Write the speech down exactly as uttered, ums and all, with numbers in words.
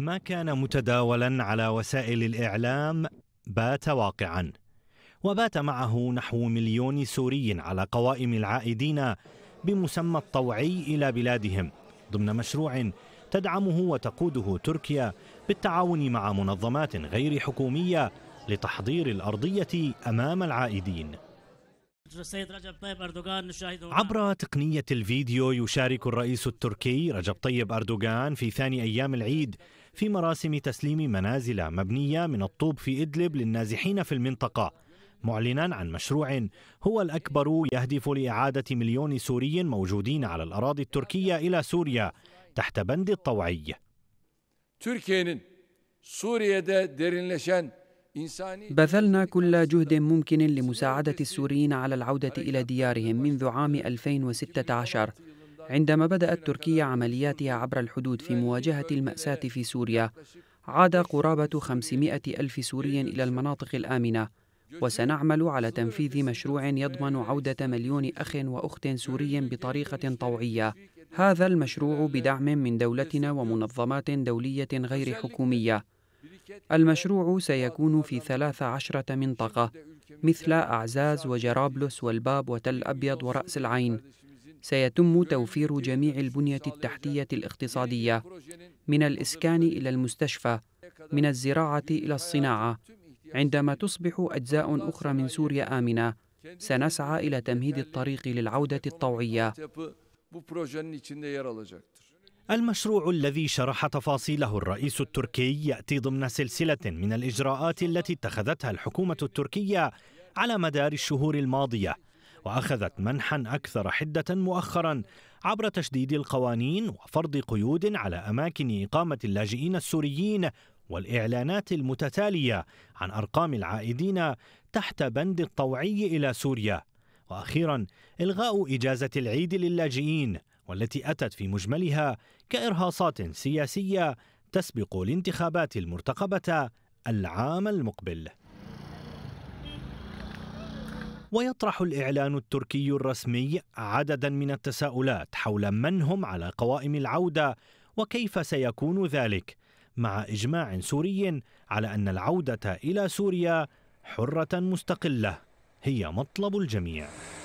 ما كان متداولا على وسائل الإعلام بات واقعا، وبات معه نحو مليون سوري على قوائم العائدين بمسمى الطوعي إلى بلادهم ضمن مشروع تدعمه وتقوده تركيا بالتعاون مع منظمات غير حكومية لتحضير الأرضية أمام العائدين. السيد رجب طيب أردوغان نشاهده عبر تقنية الفيديو. يشارك الرئيس التركي رجب طيب أردوغان في ثاني أيام العيد في مراسم تسليم منازل مبنية من الطوب في إدلب للنازحين في المنطقة، معلنا عن مشروع هو الأكبر يهدف لإعادة مليون سوري موجودين على الأراضي التركية إلى سوريا تحت بند الطوعي. Türkiye'nin Suriye'de derinleşen بذلنا كل جهد ممكن لمساعدة السوريين على العودة إلى ديارهم منذ عام ألفين وستة عشر، عندما بدأت تركيا عملياتها عبر الحدود في مواجهة المأساة في سوريا. عاد قرابة خمسمائة ألف سوري إلى المناطق الآمنة، وسنعمل على تنفيذ مشروع يضمن عودة مليون أخ وأخت سوري بطريقة طوعية. هذا المشروع بدعم من دولتنا ومنظمات دولية غير حكومية. المشروع سيكون في ثلاث عشرة منطقة مثل أعزاز وجرابلس والباب وتل أبيض ورأس العين. سيتم توفير جميع البنية التحتية الاقتصادية، من الإسكان إلى المستشفى، من الزراعة إلى الصناعة. عندما تصبح أجزاء أخرى من سوريا آمنة، سنسعى إلى تمهيد الطريق للعودة الطوعية. المشروع الذي شرح تفاصيله الرئيس التركي يأتي ضمن سلسلة من الإجراءات التي اتخذتها الحكومة التركية على مدار الشهور الماضية، وأخذت منحا أكثر حدة مؤخرا عبر تشديد القوانين وفرض قيود على أماكن إقامة اللاجئين السوريين والإعلانات المتتالية عن أرقام العائدين تحت بند الطوعي إلى سوريا، وأخيرا إلغاء إجازة العيد للاجئين والتي أتت في مجملها كإرهاصات سياسية تسبق الانتخابات المرتقبة العام المقبل. ويطرح الإعلان التركي الرسمي عددا من التساؤلات حول من هم على قوائم العودة وكيف سيكون ذلك، مع إجماع سوري على أن العودة إلى سوريا حرة مستقلة هي مطلب الجميع.